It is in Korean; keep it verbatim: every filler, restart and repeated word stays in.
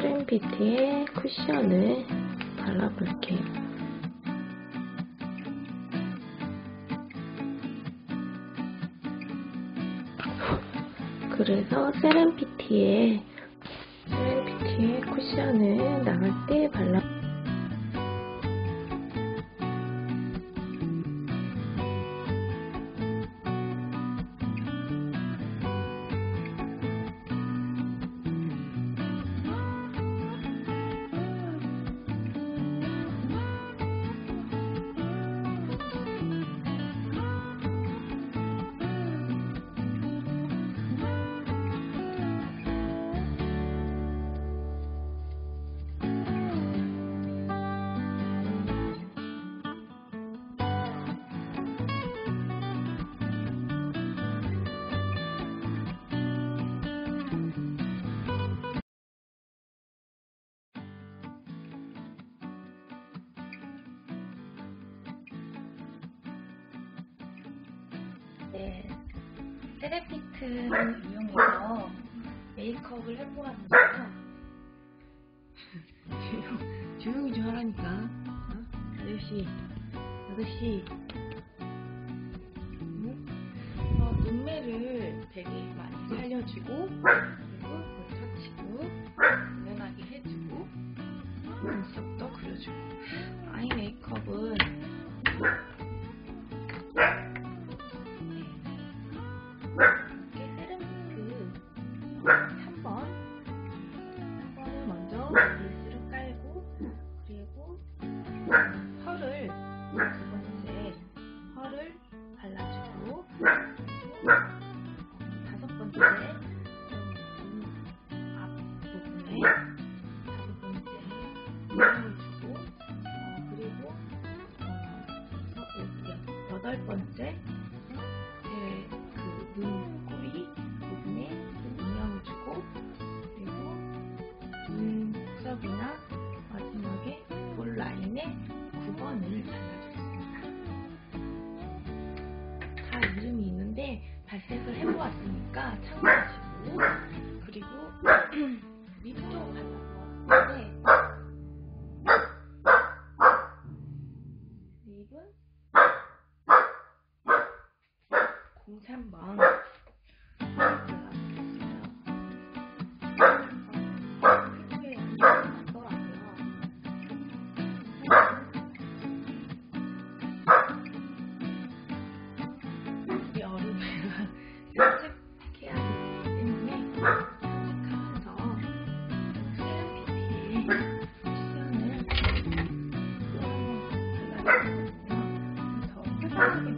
셀레피트에 쿠션을 발라볼게요. 그래서 셀레피트에 셀레피트에 쿠션을 나갈 때 발라. 네, 셀레피트를 이용해서 메이크업을 해보았는데요. 조용히 좀 하라니까. 어? 아저씨, 아저씨. 응? 어, 눈매를 되게 많이 살려주고, 그리고 볼터치고, 은은하게 해주고, 눈썹도 그려주고. 아이 메이크업은 빗으로 깔고, 그리고 펄을 두 번째 펄을 발라주고, 그리고 다섯 번째 앞부분에 다섯 번째 펄을 주고, 어, 그리고 어, 여덟 번째 그 눈꼬리 부분에 음영을 주고, 눈썹이나 마지막에 볼 라인에 구 번을 발라줬습니다. 다 이름이 있는데 발색을 해보았으니까 참고하시고, 그리고 립도 발라보았는데 립은 공삼 번. 산책해야 되기 때문에 산책하면서 셀레피트에 쿠션을 또 한번 발라주거든요. 더 화사하게